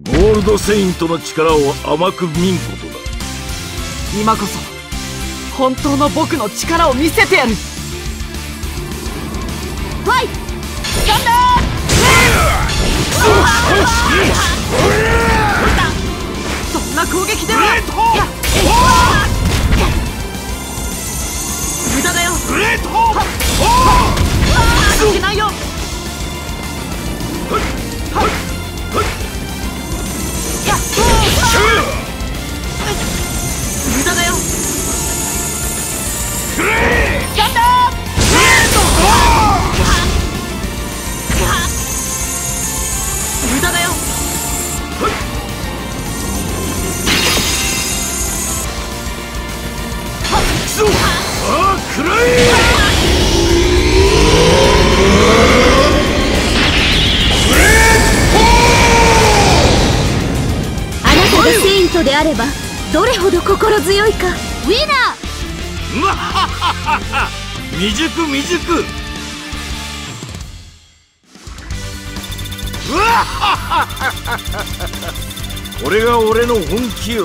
ゴールドセイントの力を甘く見んことだ。今こそ本当の僕の力を見せてやる。はい、ガンダー。そんな攻撃では無駄だよ。いけないよ。無駄だよ。ガンダー。無駄だよ。ああ、くらえ。あなたがセイントであればどれほど心強いか。ウィナー。わははは。未熟未熟。うわっはっはっはっはっは。これが俺の本気よ。